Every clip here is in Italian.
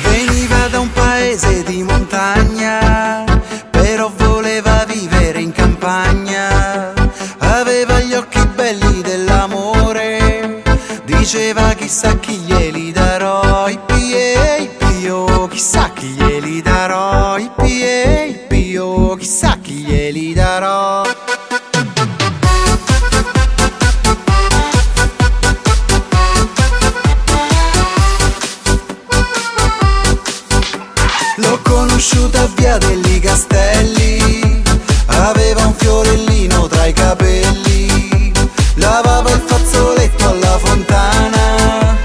Veniva da un paese di montagna, però voleva vivere in campagna. Aveva gli occhi belli dell'amore, diceva chissà chi glieli darò, i pio, chissà chi glieli darò, i pio, chissà chi glieli darò. L'ho conosciuta a Via degli Castelli, aveva un fiorellino tra i capelli, lavava il fazzoletto alla fontana,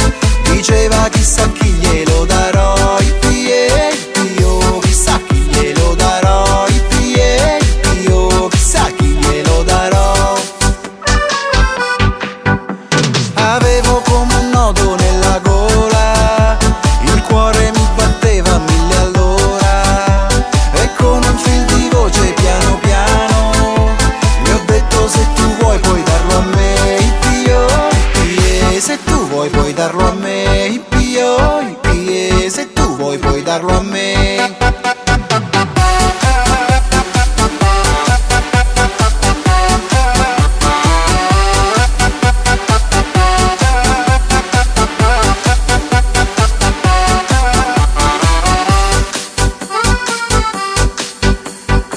diceva chissà chi glielo darò, io, chissà chi glielo darò, io, chissà chi glielo darò. Avevo come un nodo nella gola, il cuore mi batteva a mille all'ora. Puoi darlo a me, i pie, se tu vuoi puoi darlo a me.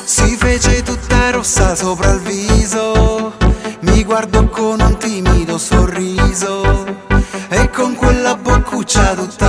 Si fece tutta rossa sopra il viso, mi guardò con un timido sorriso e con quella boccuccia tutta